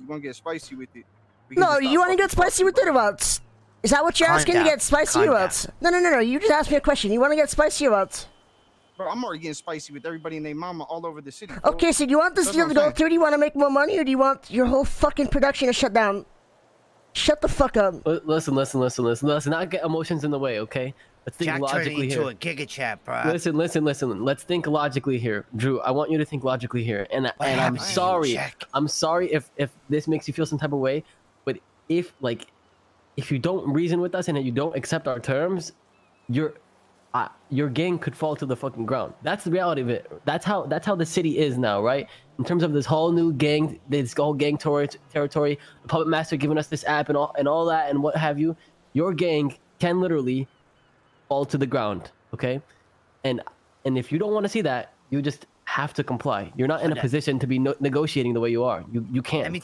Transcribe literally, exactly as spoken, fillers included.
now. You want to get spicy with it? No, you want to get spicy with it about? Is that what you're asking to get spicy about? No, no, no, no. You just asked me a question. You want to get spicy about? Bro, I'm already getting spicy with everybody and their mama all over the city. Bro. Okay, so do you want this deal to go through? Do you want to make more money, or do you want your whole fucking production to shut down? Shut the fuck up. Listen, listen, listen, listen. Let's not get emotions in the way, okay? Let's think Jack logically here. A giga chat, bro. Listen, listen, listen. Let's think logically here, Drew. I want you to think logically here, and what and I'm sorry. Jack? I'm sorry if if this makes you feel some type of way, but if like if you don't reason with us and you don't accept our terms, you're. Uh, your gang could fall to the fucking ground. That's the reality of it. That's how that's how the city is now, right? In terms of this whole new gang, this whole gang ter territory, the puppet master giving us this app and all and all that and what have you. Your gang can literally fall to the ground, okay? And and if you don't want to see that, you just have to comply. You're not in a position to be no negotiating the way you are. You you can't.